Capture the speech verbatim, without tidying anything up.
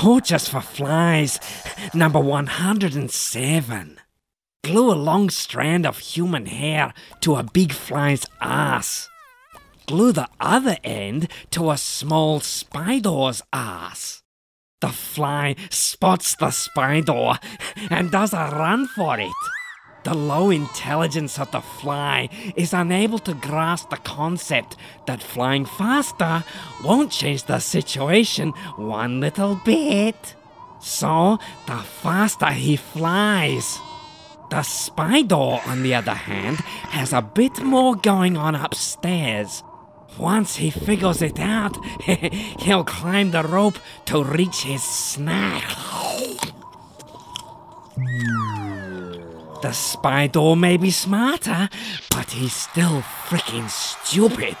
Tortures for Flies, number one hundred seven. Glue a long strand of human hair to a big fly's ass. Glue the other end to a small spider's ass. The fly spots the spider and does a run for it. The low intelligence of the fly is unable to grasp the concept that flying faster won't change the situation one little bit. So, the faster he flies. The spider, on the other hand, has a bit more going on upstairs. Once he figures it out, he'll climb the rope to reach his snack. The spider may be smarter, but he's still freaking stupid.